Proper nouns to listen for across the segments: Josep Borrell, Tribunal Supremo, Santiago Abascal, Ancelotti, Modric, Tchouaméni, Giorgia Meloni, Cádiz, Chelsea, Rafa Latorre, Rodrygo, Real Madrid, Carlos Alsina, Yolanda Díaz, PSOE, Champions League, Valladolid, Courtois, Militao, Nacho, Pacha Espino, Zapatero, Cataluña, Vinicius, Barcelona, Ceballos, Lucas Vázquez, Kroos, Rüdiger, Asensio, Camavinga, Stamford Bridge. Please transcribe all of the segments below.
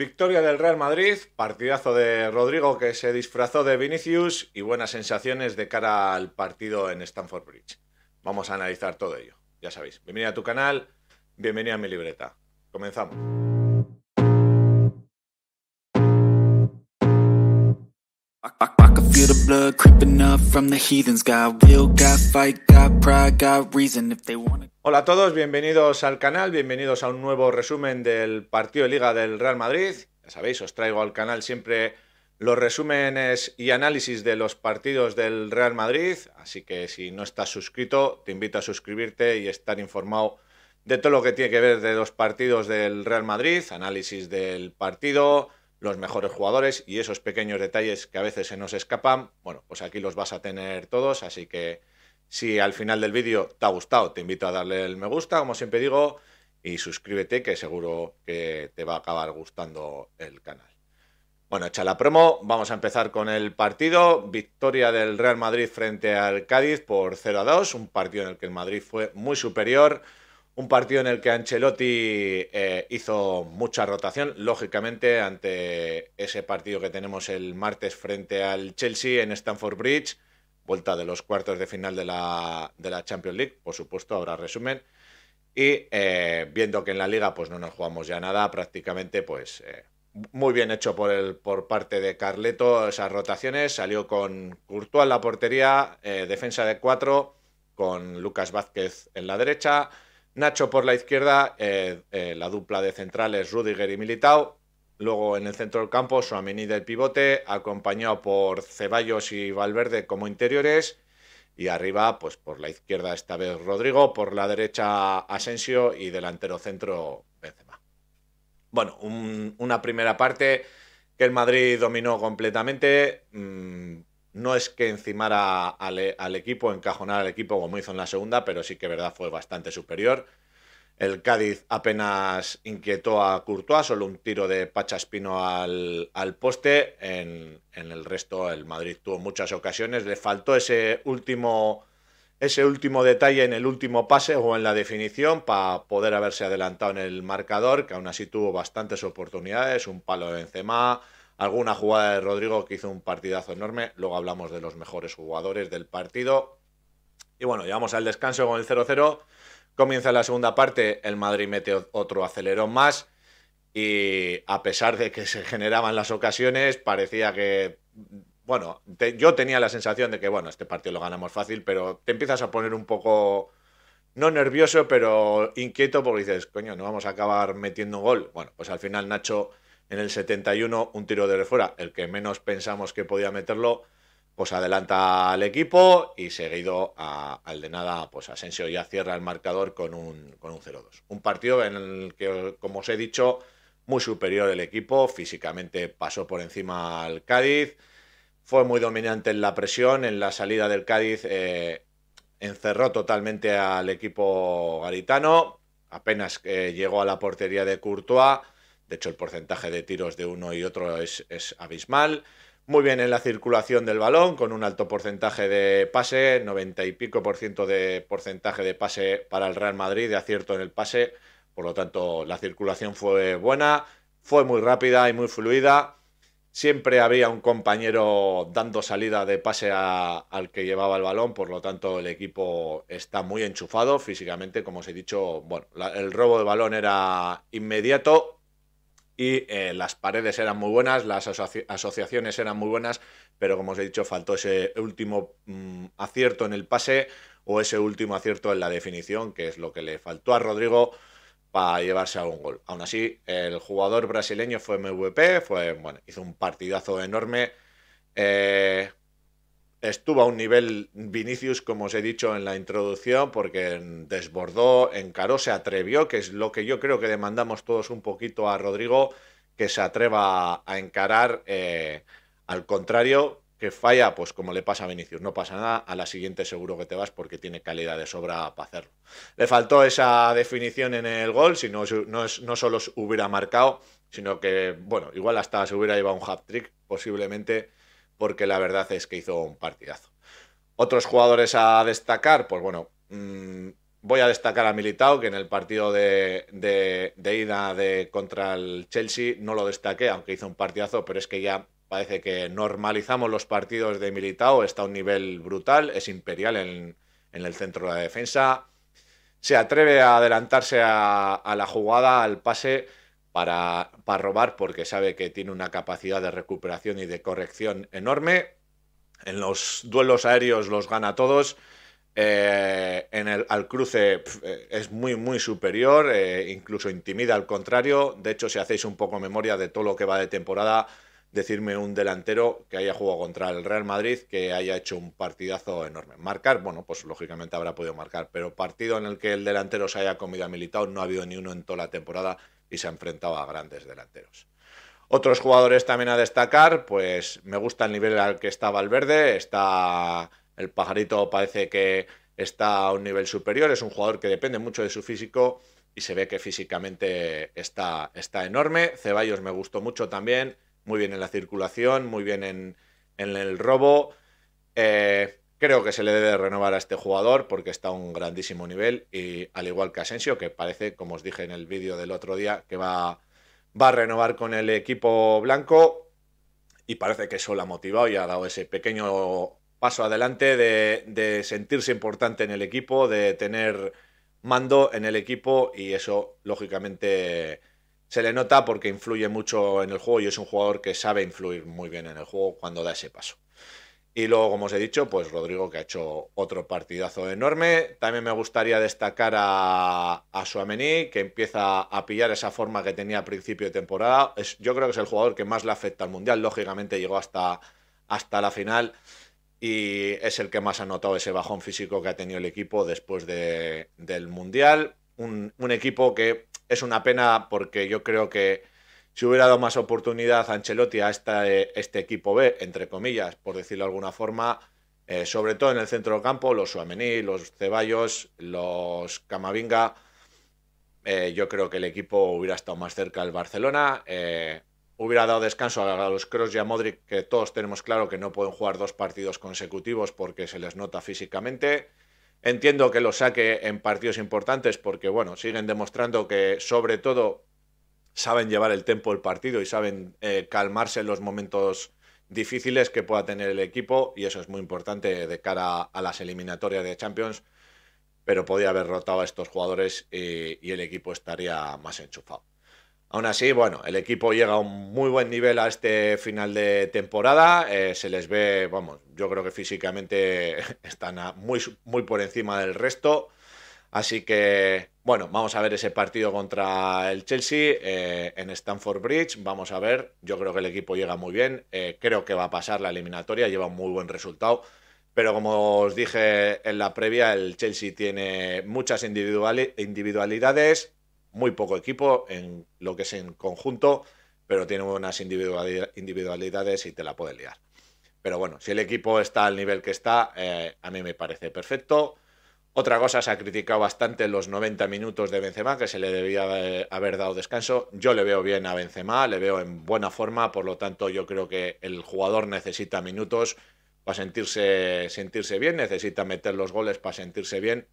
Victoria del Real Madrid, partidazo de Rodrygo que se disfrazó de Vinicius y buenas sensaciones de cara al partido en Stamford Bridge. Vamos a analizar todo ello, ya sabéis. Bienvenido a tu canal, bienvenido a mi libreta. Comenzamos. Hola a todos, bienvenidos al canal, bienvenidos a un nuevo resumen del partido de Liga del Real Madrid. Ya sabéis, os traigo al canal siempre los resúmenes y análisis de los partidos del Real Madrid, así que si no estás suscrito, te invito a suscribirte y estar informado de todo lo que tiene que ver de los partidos del Real Madrid, análisis del partido, los mejores jugadores y esos pequeños detalles que a veces se nos escapan. Bueno, pues aquí los vas a tener todos, así que si al final del vídeo te ha gustado, te invito a darle el me gusta, como siempre digo, y suscríbete, que seguro que te va a acabar gustando el canal. Bueno, hecha la promo, vamos a empezar con el partido. Victoria del Real Madrid frente al Cádiz por 0-2, un partido en el que el Madrid fue muy superior. Un partido en el que Ancelotti hizo mucha rotación, lógicamente, ante ese partido que tenemos el martes frente al Chelsea en Stamford Bridge, vuelta de los cuartos de final de la Champions League, por supuesto, habrá resumen. Y viendo que en la Liga pues no nos jugamos ya nada, prácticamente, pues muy bien hecho por parte de Carleto esas rotaciones. Salió con Courtois en la portería, defensa de 4, con Lucas Vázquez en la derecha, Nacho por la izquierda, la dupla de centrales Rüdiger y Militao. Luego en el centro del campo, Tchouaméni del pivote, acompañado por Ceballos y Valverde como interiores. Y arriba, pues por la izquierda esta vez Rodrygo, por la derecha Asensio y delantero centro Benzema. Bueno, una primera parte que el Madrid dominó completamente. No es que encimara al equipo, encajonar al equipo como hizo en la segunda, pero sí que verdad fue bastante superior. El Cádiz apenas inquietó a Courtois, solo un tiro de Pacha Espino al poste. En el resto el Madrid tuvo muchas ocasiones, le faltó ese último detalle en el último pase o en la definición para poder haberse adelantado en el marcador, que aún así tuvo bastantes oportunidades, un palo de Benzema, alguna jugada de Rodrygo que hizo un partidazo enorme. Luego hablamos de los mejores jugadores del partido. Y bueno, llegamos al descanso con el 0-0. Comienza la segunda parte. El Madrid mete otro acelerón más. Y a pesar de que se generaban las ocasiones, parecía que... Bueno, yo tenía la sensación de que, bueno, este partido lo ganamos fácil, pero te empiezas a poner un poco... No nervioso, pero inquieto, porque dices, coño, no vamos a acabar metiendo un gol. Bueno, pues al final Nacho... En el 71, un tiro de fuera, el que menos pensamos que podía meterlo, pues adelanta al equipo y seguido al de nada, pues Asensio ya cierra el marcador con un 0-2. Un partido en el que, como os he dicho, muy superior el equipo, físicamente pasó por encima al Cádiz, fue muy dominante en la presión, en la salida del Cádiz encerró totalmente al equipo gaditano, apenas llegó a la portería de Courtois. De hecho, el porcentaje de tiros de uno y otro es abismal. Muy bien en la circulación del balón, con un alto porcentaje de pase, 90 y pico % de porcentaje de pase para el Real Madrid, de acierto en el pase. Por lo tanto, la circulación fue buena, fue muy rápida y muy fluida. Siempre había un compañero dando salida de pase al que llevaba el balón, por lo tanto el equipo está muy enchufado físicamente, como os he dicho. Bueno, el robo de balón era inmediato. Y las paredes eran muy buenas, las asociaciones eran muy buenas, pero como os he dicho, faltó ese último acierto en el pase o ese último acierto en la definición, que es lo que le faltó a Rodrygo para llevarse a un gol. Aún así, el jugador brasileño fue MVP, bueno, hizo un partidazo enorme. Estuvo a un nivel Vinicius, como os he dicho en la introducción, porque desbordó, encaró, se atrevió, que es lo que yo creo que demandamos todos un poquito a Rodrygo, que se atreva a encarar al contrario, que falla, pues como le pasa a Vinicius, no pasa nada, a la siguiente seguro que te vas porque tiene calidad de sobra para hacerlo. Le faltó esa definición en el gol, si no solo hubiera marcado, sino que, bueno, igual hasta se hubiera llevado un hat-trick, posiblemente, porque la verdad es que hizo un partidazo. Otros jugadores a destacar, pues bueno, Voy a destacar a Militao, que en el partido de ida contra el Chelsea no lo destaqué, aunque hizo un partidazo, pero es que ya parece que normalizamos los partidos de Militao. Está a un nivel brutal, es imperial en el centro de la defensa. Se atreve a adelantarse a la jugada, al pase, para robar, porque sabe que tiene una capacidad de recuperación y de corrección enorme. En los duelos aéreos los gana todos. Al cruce es muy superior, incluso intimida al contrario. De hecho, si hacéis un poco memoria de todo lo que va de temporada, decirme un delantero que haya jugado contra el Real Madrid que haya hecho un partidazo enorme. Marcar, bueno, pues lógicamente habrá podido marcar, pero partido en el que el delantero se haya comido a Militao no ha habido ni uno en toda la temporada, y se ha enfrentado a grandes delanteros. Otros jugadores también a destacar, pues me gusta el nivel al que está Valverde. Está el pajarito, parece que está a un nivel superior, es un jugador que depende mucho de su físico y se ve que físicamente está enorme. Ceballos me gustó mucho también, muy bien en la circulación, muy bien en el robo. Creo que se le debe renovar a este jugador porque está a un grandísimo nivel, y al igual que Asensio, que parece, como os dije en el vídeo del otro día, que va a renovar con el equipo blanco, y parece que eso lo ha motivado y ha dado ese pequeño paso adelante de sentirse importante en el equipo, de tener mando en el equipo, y eso lógicamente se le nota porque influye mucho en el juego y es un jugador que sabe influir muy bien en el juego cuando da ese paso. Y luego, como os he dicho, pues Rodrygo, que ha hecho otro partidazo enorme. También me gustaría destacar a Tchouaméni, que empieza a pillar esa forma que tenía a principio de temporada. Yo creo que es el jugador que más le afecta al Mundial. Lógicamente llegó hasta la final y es el que más ha notado ese bajón físico que ha tenido el equipo después del Mundial. Un equipo que es una pena, porque yo creo que si hubiera dado más oportunidad a Ancelotti a este equipo B, entre comillas, por decirlo de alguna forma, sobre todo en el centro del campo, los Tchouaméni, los Ceballos, los Camavinga, yo creo que el equipo hubiera estado más cerca del Barcelona. Hubiera dado descanso a los Kroos y a Modric, que todos tenemos claro que no pueden jugar dos partidos consecutivos porque se les nota físicamente. Entiendo que los saque en partidos importantes porque, bueno, siguen demostrando que, sobre todo, saben llevar el tempo del partido y saben calmarse en los momentos difíciles que pueda tener el equipo, y eso es muy importante de cara a las eliminatorias de Champions. Pero podía haber rotado a estos jugadores y el equipo estaría más enchufado. Aún así, bueno, el equipo llega a un muy buen nivel a este final de temporada. Se les ve, vamos, yo creo que físicamente están muy por encima del resto. Así que, bueno, vamos a ver ese partido contra el Chelsea en Stamford Bridge. Vamos a ver, yo creo que el equipo llega muy bien. Creo que va a pasar la eliminatoria, lleva un muy buen resultado. Pero como os dije en la previa, el Chelsea tiene muchas individualidades, muy poco equipo en lo que es en conjunto, pero tiene unas individualidades y te la pueden liar. Pero bueno, si el equipo está al nivel que está, a mí me parece perfecto. Otra cosa, se ha criticado bastante los 90 minutos de Benzema, que se le debía haber dado descanso. Yo le veo bien a Benzema, le veo en buena forma, por lo tanto yo creo que el jugador necesita minutos para sentirse bien, necesita meter los goles para sentirse bien.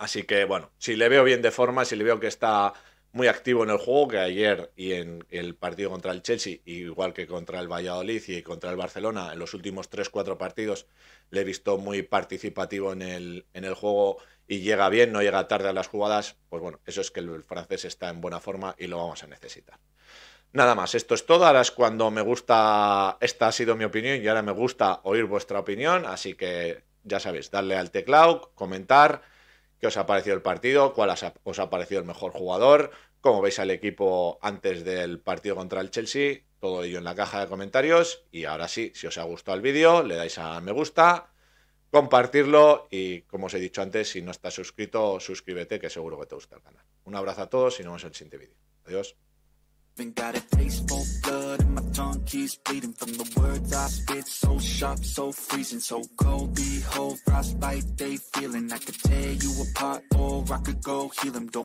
Así que bueno, si le veo bien de forma, si le veo que está muy activo en el juego, que ayer y en el partido contra el Chelsea, igual que contra el Valladolid y contra el Barcelona, en los últimos 3-4 partidos le he visto muy participativo en el juego y llega bien, no llega tarde a las jugadas, pues bueno, eso es que el francés está en buena forma y lo vamos a necesitar. Nada más, esto es todo. Ahora es cuando me gusta, esta ha sido mi opinión y ahora me gusta oír vuestra opinión, así que ya sabéis, darle al teclado, comentar qué os ha parecido el partido, cuál os ha parecido el mejor jugador, cómo veis al equipo antes del partido contra el Chelsea, todo ello en la caja de comentarios. Y ahora sí, si os ha gustado el vídeo, le dais a me gusta, compartirlo y, como os he dicho antes, si no estás suscrito, suscríbete, que seguro que te gusta el canal. Un abrazo a todos y nos vemos en el siguiente vídeo. Adiós. Got a taste for blood and my tongue keeps bleeding from the words I spit. So sharp, so freezing, so cold. Behold, frostbite they feeling. I could tear you apart or I could go heal them. Don't